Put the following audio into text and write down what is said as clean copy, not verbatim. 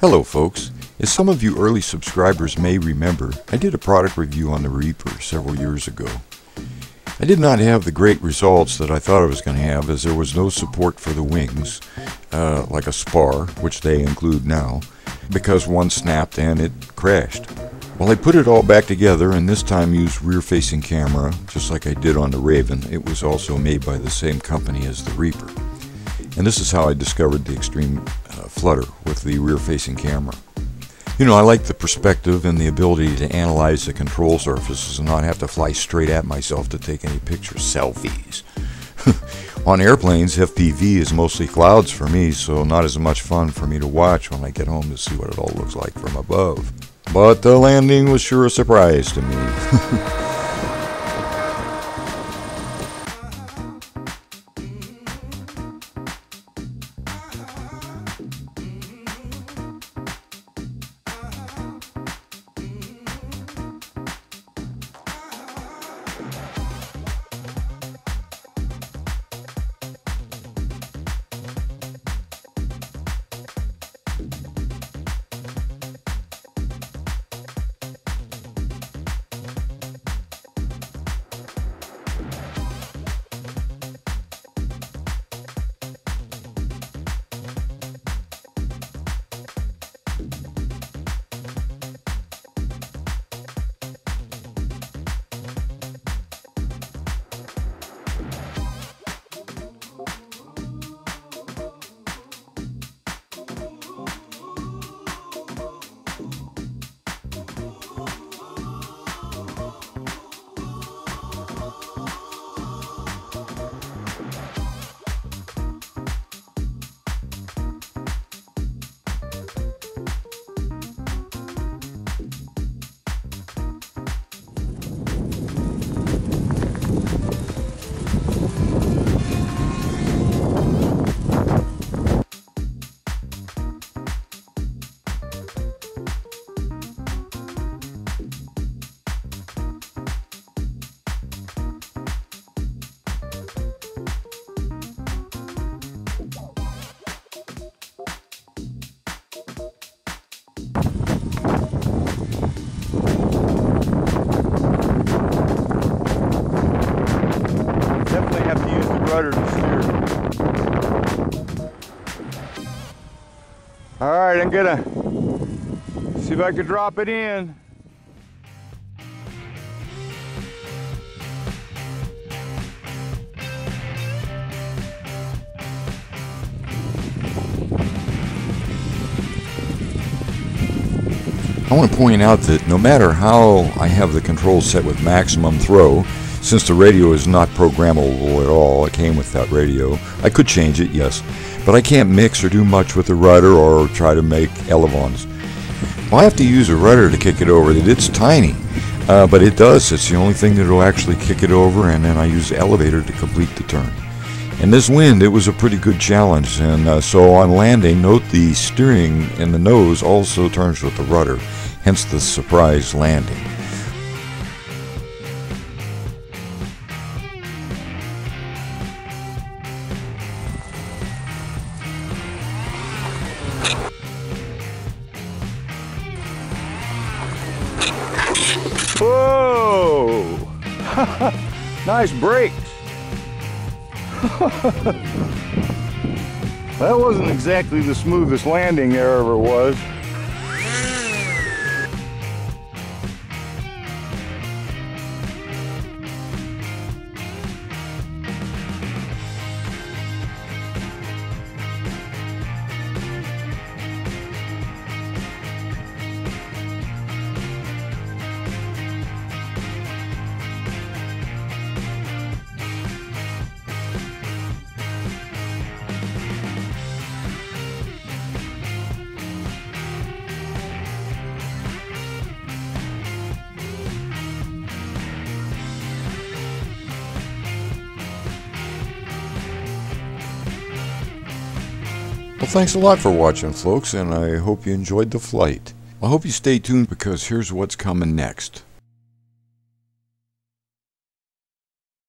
Hello folks, as some of you early subscribers may remember, I did a product review on the Reaper several years ago. I did not have the great results that I thought I was going to have, as there was no support for the wings, like a spar, which they include now, because one snapped and it crashed. Well, I put it all back together and this time used rear-facing camera, just like I did on the Raven. It was also made by the same company as the Reaper. And this is how I discovered the extreme flutter with the rear-facing camera. You know, I like the perspective and the ability to analyze the control surfaces and not have to fly straight at myself to take any pictures, selfies. On airplanes, FPV is mostly clouds for me, so not as much fun for me to watch when I get home to see what it all looks like from above. But the landing was sure a surprise to me. Alright, I'm gonna see if I can drop it in. I want to point out that no matter how I have the controls set with maximum throw, since the radio is not programmable at all, it came with that radio. I could change it, yes, but I can't mix or do much with the rudder or try to make elevons. Well, I have to use a rudder to kick it over. It's tiny, but it does. It's the only thing that will actually kick it over, and then I use the elevator to complete the turn. And this wind, it was a pretty good challenge, and so on landing, note the steering and the nose also turns with the rudder, hence the surprise landing. Whoa! Nice brakes. That wasn't exactly the smoothest landing there ever was. Well, thanks a lot for watching, folks, and I hope you enjoyed the flight. I hope you stay tuned because here's what's coming next.